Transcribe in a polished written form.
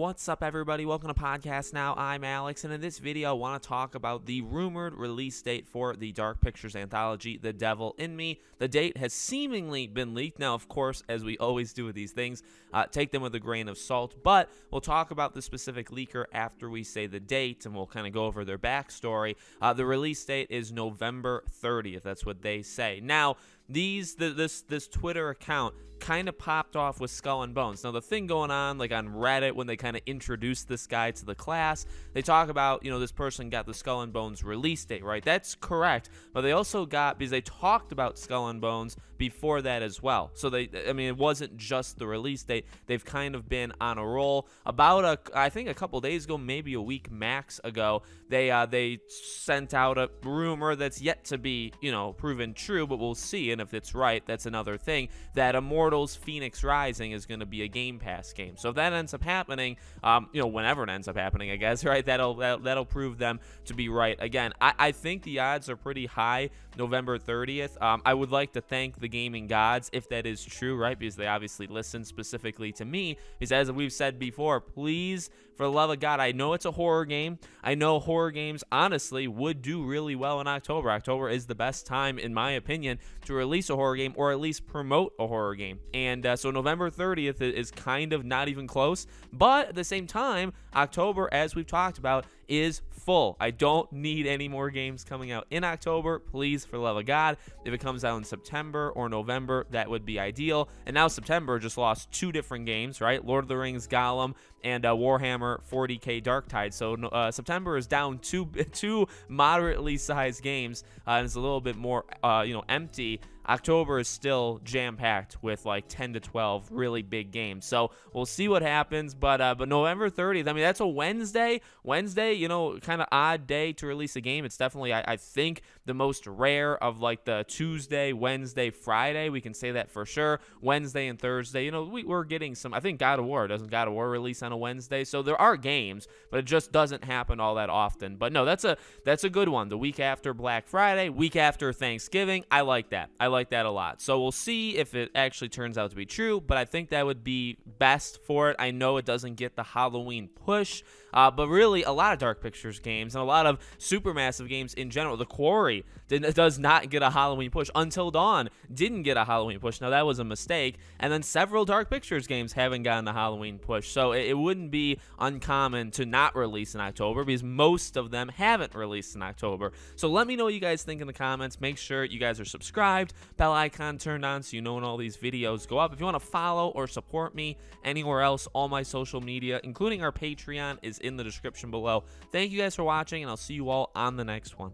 What's up, everybody? Welcome to Podcast Now. I'm Alex, and in this video, I want to talk about the rumored release date for the Dark Pictures Anthology, The Devil in Me. The date has seemingly been leaked. Now, of course, as we always do with these things, take them with a grain of salt, but we'll talk about the specific leaker after we say the date, and we'll kind of go over their backstory. The release date is November 30th. That's what they say. Now, this Twitter account kind of popped off with Skull and Bones. Now, the thing going on, like on Reddit, when they kind of introduced this guy to the class, they talk about, you know, this person got the Skull and Bones release date, right? That's correct. But they also got, because they talked about Skull and Bones before that as well. So I mean, it wasn't just the release date. They've kind of been on a roll. About I think a couple days ago, maybe a week max ago, they sent out a rumor that's yet to be, you know, proven true, but we'll see. And if it's right, that's another thing, that Immortals Phoenix Rising is going to be a Game Pass game. So if that ends up happening, you know, whenever it ends up happening, I guess, right, that'll prove them to be right. Again, I think the odds are pretty high, November 30th. I would like to thank the gaming gods if that is true, right, because they obviously listen specifically to me, because as we've said before, please, for the love of God, I know it's a horror game. I know horror games, honestly, would do really well in October. October is the best time, in my opinion, to release a horror game, or at least promote a horror game. And so November 30th is kind of not even close, but at the same time, October, as we've talked about, is full. I don't need any more games coming out in October, please, for the love of God. If it comes out in September or November, that would be ideal. And now September just lost two different games, right? Lord of the Rings: Gollum and Warhammer 40k: Darktide. So September is down two moderately sized games, and it's a little bit more, you know, empty. October is still jam-packed with like 10 to 12 really big games. So we'll see what happens. But November 30th, I mean, that's a Wednesday. Wednesday, you know, kind of odd day to release a game. It's definitely, I think, the most rare of like the Tuesday, Wednesday, Friday. We can say that for sure. Wednesday and Thursday, you know, we're getting some. I think God of War, doesn't God of War release on a Wednesday? So there are games, but it just doesn't happen all that often. But no, that's a good one. The week after Black Friday, week after Thanksgiving. I like that. I like that a lot. So we'll see if it actually turns out to be true, but I think that would be best for it. I know it doesn't get the Halloween push, but really a lot of Dark Pictures games and a lot of Supermassive games in general. The Quarry does not get a Halloween push. Until Dawn didn't get a Halloween push. Now, that was a mistake. And then several Dark Pictures games haven't gotten a Halloween push. So it wouldn't be uncommon to not release in October, because most of them haven't released in October. So let me know what you guys think in the comments. Make sure you guys are subscribed, bell icon turned on, so you know when all these videos go up. If you want to follow or support me anywhere else, all my social media, including our Patreon, is in the description below. Thank you guys for watching, and I'll see you all on the next one.